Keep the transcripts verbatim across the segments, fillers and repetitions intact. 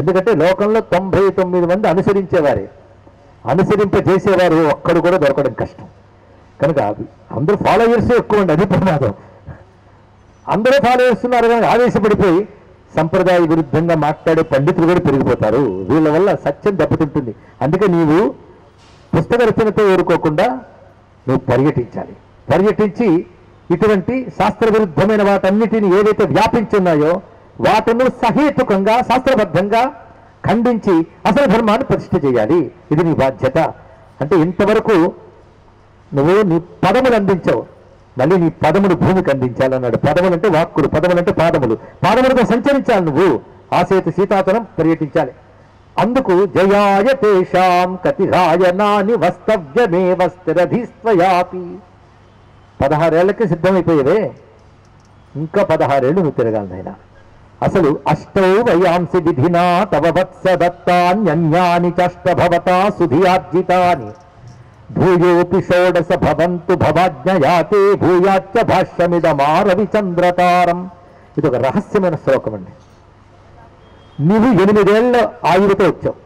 ఎందుకంటే లోకంలో తొంభై తొమ్మిది మంది అనుసరించేవారే, అనుసరింపజేసేవారు ఒక్కడు కూడా దొరకడం కష్టం కనుక అందరూ ఫాలోవర్సే ఎక్కువ ఉండి అది ప్రమాదం. అందరూ ఫాలోవర్స్ ఉన్నారు కానీ ఆవేశపడిపోయి సంప్రదాయ విరుద్ధంగా మాట్లాడే పండితులు కూడా పెరిగిపోతారు. వీళ్ళ వల్ల సత్యం దెబ్బతింటుంది. అందుకే నీవు పుస్తక రచనతో ఊరుకోకుండా నువ్వు పర్యటించాలి. పర్యటించి ఇటువంటి శాస్త్ర విరుద్ధమైన వాటన్నిటిని ఏదైతే వ్యాపించున్నాయో వాటిని సహేతుకంగా శాస్త్రబద్ధంగా ఖండించి అసలు ధర్మాన్ని ప్రతిష్ఠ చేయాలి. ఇది నీ బాధ్యత. అంటే ఇంతవరకు నువ్వు నీ పదములు అందించావు, మళ్ళీ నీ పదములు భూమికి అందించాలన్నాడు. పదములు అంటే వాక్కులు, పదములు అంటే పాదములు, పాదములతో సంచరించాలి. నువ్వు ఆసేతు సీతాతనం పర్యటించాలి. అందుకు జయాయ తేషాం కతిరాయనాని వస్తవ్యమే వస్త్రధీస్త్వయాపి. పదహారేళ్లకి సిద్ధమైపోయేవే, ఇంకా పదహారేళ్ళు నువ్వు తిరగాలనైనా. అసలు అష్టౌ వయాంసి విధినా తవ వత్స దత్తాన్యన్యాని చష్టభవతా సుధియార్జితాని భూయోపి షోడశ భవంతు భవాజ్ఞయాతే భూయాచ్చ భాష్యమిదమా రవిచంద్రతారం. ఇది ఒక రహస్యమైన శ్లోకం అండి. నువ్వు ఎనిమిదేళ్ల ఆయువుతో వచ్చావు,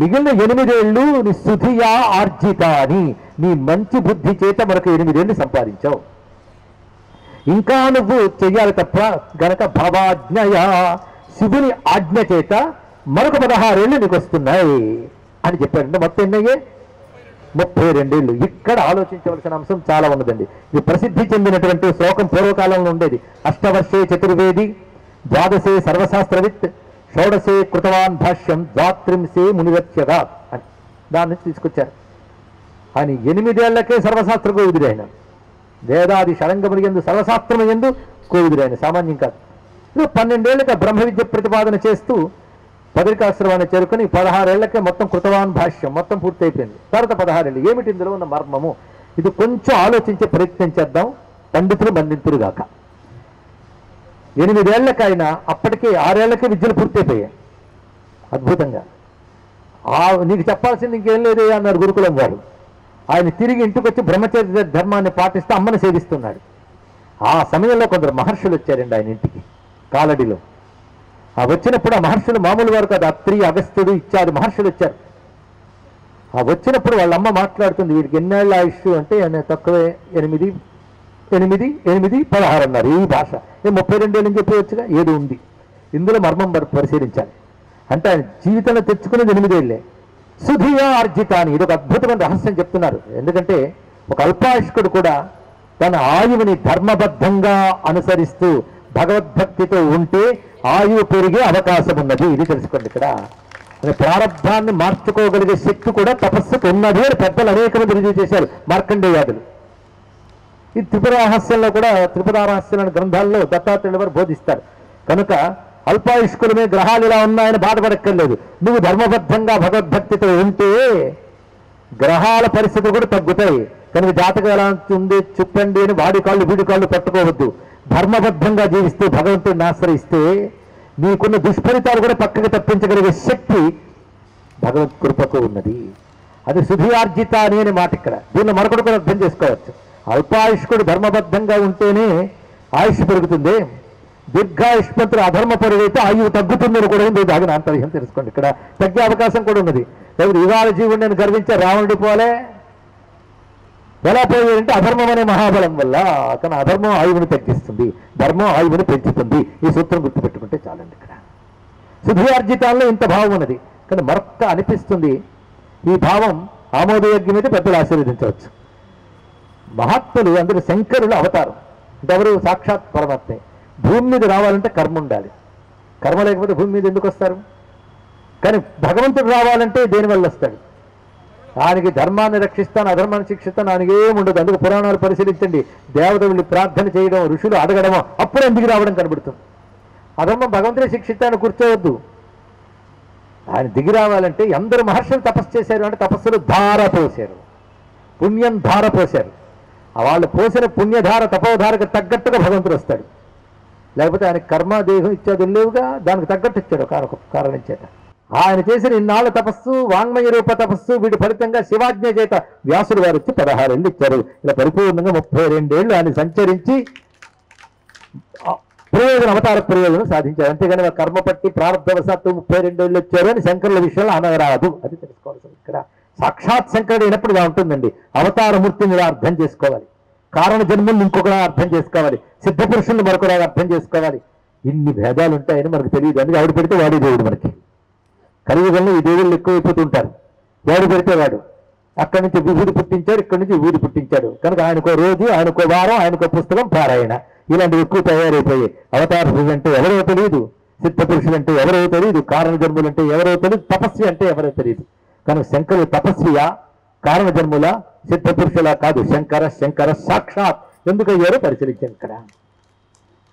మిగిలిన ఎనిమిదేళ్ళు నీ సుధియా ఆర్జితాని, నీ మంచి బుద్ధి చేత మరొక ఎనిమిదేళ్ళు సంపాదించావు. ఇంకా నువ్వు చెయ్యాలి తప్ప గనక భవాజ్ఞయా శివుని ఆజ్ఞ చేత మరొక పదహారేళ్ళు నీకు వస్తున్నాయి అని చెప్పాడంటే మొత్తం ఎన్నయ్యే ముప్పై రెండేళ్ళు. ఇక్కడ ఆలోచించవలసిన అంశం చాలా ఉన్నదండి. ఇది ప్రసిద్ధి చెందినటువంటి శ్లోకం పూర్వకాలంలో ఉండేది. అష్టవర్షే చతుర్వేది ద్వాదశే సర్వశాస్త్రవిత్ షోడశే కృతవాన్ భాష్యం ద్వాత్రింసే మునిరత్యగా అని దాన్ని తీసుకొచ్చారు. ఆయన ఎనిమిదేళ్లకే సర్వశాస్త్ర కోవిదుడైన, వేదాది షడంగముని ఎందు సర్వశాస్త్రము ఎందు కోవిదుడైన సామాన్యం కాదు. నువ్వు పన్నెండేళ్లకే బ్రహ్మ విద్య ప్రతిపాదన చేస్తూ పదరికాశ్రమాన్ని చేరుకుని పదహారేళ్లకే మొత్తం కృతవాన్ భాష్యం మొత్తం పూర్తయిపోయింది. తర్వాత పదహారేళ్ళు ఏమిటి ఇందులో ఉన్న మర్మము? ఇది కొంచెం ఆలోచించే ప్రయత్నం చేద్దాం. పండితులు బంధితులుగాక ఎనిమిదేళ్లకైనా అప్పటికే ఆరేళ్లకే విద్యలు పూర్తయిపోయాయి. అద్భుతంగా నీకు చెప్పాల్సింది ఇంకేం లేదు అన్నారు గురుకులం వారు. ఆయన తిరిగి ఇంటికి వచ్చి బ్రహ్మచర్య ధర్మాన్ని పాటిస్తూ అమ్మని సేవిస్తున్నాడు. ఆ సమయంలో కొందరు మహర్షులు వచ్చారండి ఆయన ఇంటికి కాలడిలో. ఆ వచ్చినప్పుడు ఆ మహర్షులు మామూలు వారు కాదు, అత్రి అగస్త్యుడు ఇచ్చారు మహర్షులు వచ్చారు. ఆ వచ్చినప్పుడు వాళ్ళమ్మ మాట్లాడుతుంది, వీడికి ఎన్నేళ్ల ఆయుష్ అంటే తక్కువే, ఎనిమిది ఎనిమిది ఎనిమిది పదహారు అన్నారు. ఈ భాష నేను ముప్పై రెండేళ్ళని చెప్పవచ్చుగా, ఏదో ఉంది ఇందులో మర్మం పరిశీలించాలి. అంటే ఆయన జీవితంలో తెచ్చుకునేది ఎనిమిదేళ్లే. సుధియా ఆర్జితాన్ని ఇది ఒక అద్భుతమైన రహస్యం చెప్తున్నారు. ఎందుకంటే ఒక అల్పాయుష్కుడు కూడా తన ఆయువుని ధర్మబద్ధంగా అనుసరిస్తూ భగవద్భక్తితో ఉంటే ఆయువు పెరిగే అవకాశం ఉన్నది. ఇది తెలుసుకోండి. ఇక్కడ ప్రారంభాన్ని మార్చుకోగలిగే శక్తి కూడా తపస్సుకు ఉన్నది అని పెద్దలు అనేక మంది రుజువు చేశారు. మార్కండేయాదులు ఈ త్రిపుర రహస్యంలో కూడా, త్రిపుర రహస్యాల గ్రంథాల్లో దత్తాత్రేయుల వారు బోధిస్తారు. కనుక అల్పాయుష్కులమే గ్రహాలు ఇలా ఉన్నాయని బాధపడక్కర్లేదు. నువ్వు ధర్మబద్ధంగా భగవద్భక్తితో ఉంటే గ్రహాల పరిస్థితులు కూడా తగ్గుతాయి. కనుక జాతకం ఎలా ఉంది చెప్పండి అని వాడి కాళ్ళు వీడి కాళ్ళు పట్టుకోవద్దు. ధర్మబద్ధంగా జీవిస్తూ భగవంతుడిని ఆశ్రయిస్తే నీకున్న దుష్ఫలితాలు కూడా పక్కకి తప్పించగలిగే శక్తి భగవత్ కృపకు ఉన్నది. అది సుధియార్జిత అని అనే మాట ఇక్కడ. దీన్ని మరొకటి కూడా అర్థం చేసుకోవచ్చు. అల్పాయుష్కుడు ధర్మబద్ధంగా ఉంటేనే ఆయుష్ పెరుగుతుంది. దీర్ఘాయుష్మంతుడు అధర్మ పరువైతే ఆయువు తగ్గుతుందని కూడా ఉంది. దాని అంతర్యం తెలుసుకోండి. ఇక్కడ తగ్గే అవకాశం కూడా ఉన్నది. ఎవరు ఇవాళ జీవుడు నేను గర్వించే రావణుడి పోలే ఎలా పోయాడంటే అధర్మం అనే మహాబలం వల్ల. కానీ అధర్మం ఆయువుని తగ్గిస్తుంది, ధర్మం ఆయువుని పెంచుతుంది. ఈ సూత్రం గుర్తుపెట్టుకుంటే చాలండి. ఇక్కడ సుధియార్జితాల్లో ఇంత భావం ఉన్నది. కానీ మరొక్క అనిపిస్తుంది ఈ భావం ఆమోదయోగ్యం అయితే పెద్దలు ఆశీర్వదించవచ్చు. మహాత్ములు అందరూ శంకరులు అవతారం. అంటే ఎవరు? సాక్షాత్ పరమాత్మే. భూమి మీద రావాలంటే కర్మ ఉండాలి. కర్మ లేకపోతే భూమి మీద ఎందుకు వస్తారు? కానీ భగవంతుడు రావాలంటే దేనివల్ల వస్తాడు? ఆయనకి ధర్మాన్ని రక్షిస్తాను, అధర్మాన్ని శిక్షిస్తాను, ఆయనకి ఏముండదు. అందుకు పురాణాలు పరిశీలించండి. దేవతలు ప్రార్థన చేయడం, ఋషులు అడగడమో అప్పుడు ఎందుకు రావడం కనబడుతుంది. అధర్మం భగవంతుడే శిక్షిస్తాను కూర్చోవద్దు. ఆయన దిగి రావాలంటే అందరూ మహర్షులు తపస్సు చేశారు అంటే తపస్సులు ధార పోశారు, పుణ్యం ధార పోశారు. వాళ్ళు పోసిన పుణ్యధార తపోధారకు తగ్గట్టుగా భగవంతుడు వస్తాడు. లేకపోతే ఆయన కర్మ దేహం ఇచ్చాడు లేవుగా, దానికి తగ్గట్టు ఇచ్చాడు కారణ కారణం చేత. ఆయన చేసిన ఇన్నాళ్ళ తపస్సు, వాంగ్మయ రూప తపస్సు, వీటి ఫలితంగా శివాజ్ఞ చేత వ్యాసుడు వారు వచ్చి పదహారేళ్ళు ఇచ్చారు. ఇలా పరిపూర్ణంగా ముప్పై రెండేళ్లు ఆయన సంచరించి ప్రయోజనం అవతార ప్రయోజనం సాధించారు. అంతేగాని వారు కర్మ పట్టి ప్రారంభవశాత్తు ముప్పై రెండు ఏళ్ళు వచ్చారు శంకరుల విషయంలో అనగరాదు. అది తెలుసుకోవాల్సింది. ఇక్కడ సాక్షాత్ శంకరుడు అయినప్పుడు ఇలా ఉంటుందండి. అవతారమూర్తిని ఇలా అర్థం చేసుకోవాలి, కారణ జన్మల్ని ఇంకొకలా అర్థం చేసుకోవాలి, సిద్ధపురుషుల్ని మరొకలా అర్థం చేసుకోవాలి. ఇన్ని భేదాలు ఉంటాయని మనకు తెలియదు. అందుకే ఆవిడ పెడితే వాడే దేవుడు మనకి. కలియుగంలో ఈ దేవుళ్ళు ఎక్కువైపోతూ ఉంటారు. వాడు పెడితే వాడు అక్కడి నుంచి విభూతి పుట్టించాడు, ఇక్కడి నుంచి విభూతి పుట్టించాడు. కనుక ఆయనకో రోజు, ఆయనకో వారం, ఆయనకో పుస్తకం, పారాయణ, ఇలాంటివి ఎక్కువ తయారైపోయాయి. అవతారులు అంటే ఎవరో తెలియదు, సిద్ధపురుషులు అంటే ఎవరో తెలియదు, కారణ జన్ములు అంటే ఎవరో తెలియదు, తపస్వి అంటే ఎవరో తెలియదు. కనుక శంకరు తపస్వియా, కారణ జన్ముల, సిద్ధపురుషులా కాదు, శంకర శంకర సాక్షాత్ ఎందుకయ్యారో పరిశీలించాను ఇక్కడ.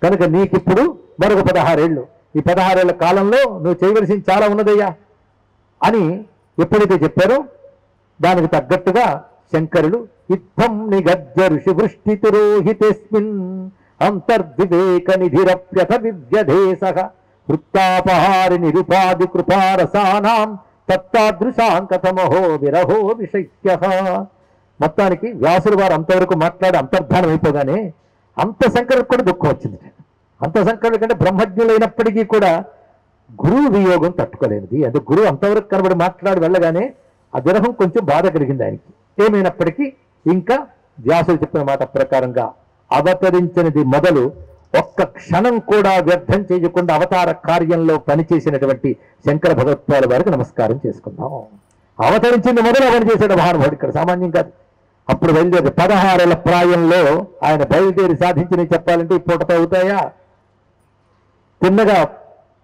కనుక నీకిప్పుడు మరొక పదహారేళ్ళు. ఈ పదహారేళ్ల కాలంలో నువ్వు చేయవలసింది చాలా ఉన్నదయ్యా అని ఎప్పుడైతే చెప్పారో దానికి తగ్గట్టుగా శంకరులు ఇత్తం నిగద్య ఋషి వృష్టితిరోహితేస్మిన్ అంతర్వివేక నిధిరప్యథ వివ్యధేసః వృత్తాపహారి నిరుపాధి కృపారసానాం తత్తాదృశాం కథమహో విరహో విషయ్యః. మొత్తానికి వ్యాసుడు వారు అంతవరకు మాట్లాడి అంతర్ధానం అయిపోగానే అంత శంకరుడికి కూడా దుఃఖం వచ్చింది. అంత శంకరుడి కంటే బ్రహ్మజ్ఞులైనప్పటికీ కూడా గురువు వియోగం తట్టుకోలేనిది. అంటే గురువు అంతవరకు కనబడి మాట్లాడి వెళ్ళగానే ఆ విరహం కొంచెం బాధ కలిగింది ఆయనకి. ఏమైనప్పటికీ ఇంకా వ్యాసుడు చెప్పిన మాట ప్రకారంగా అవతరించినది మొదలు ఒక్క క్షణం కూడా వ్యర్థం చేయకుండా అవతార కార్యంలో పనిచేసినటువంటి శంకర భగవత్పాల వారికి నమస్కారం చేసుకుందాం. అవతరించింది మొదలు అవన చేశాడు మహానుభావుడు. ఇక్కడ సామాన్యం కాదు. అప్పుడు బయలుదేరి పదహారేళ్ల ప్రాయంలో ఆయన బయలుదేరి సాధించినవి చెప్పాలంటే ఈ పూటతో అవుతాయా? తిన్నగా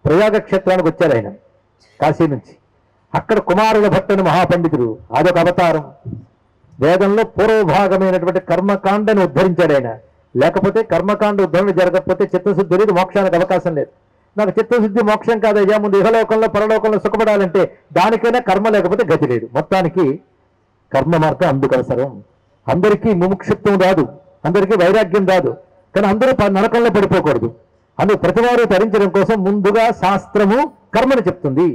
ప్రయాగ క్షేత్రానికి వచ్చారు ఆయన కాశీ నుంచి. అక్కడ కుమారుల భట్టను మహాపండితుడు, అదొక అవతారం. వేదంలో పూర్వభాగమైనటువంటి కర్మకాండను ఉద్ధరించాడు ఆయన. లేకపోతే కర్మకాండ ఉద్ధరణ జరగకపోతే చిత్తశుద్ధి లేదు, మోక్షానికి అవకాశం లేదు. నాకు చిత్తశుద్ధి మోక్షం కాదయ్యా, ముందు ఇహలోకంలో పరలోకంలో సుఖపడాలంటే దానికైనా కర్మ లేకపోతే గతి లేదు. మొత్తానికి కర్మ మార్గం అందుకు అవసరం. అందరికీ ముముక్షిత్వం రాదు, అందరికీ వైరాగ్యం రాదు, కానీ అందరూ నరకంలో పడిపోకూడదు. అందుకు ప్రతివారు తరించడం కోసం ముందుగా శాస్త్రము కర్మను చెప్తుంది.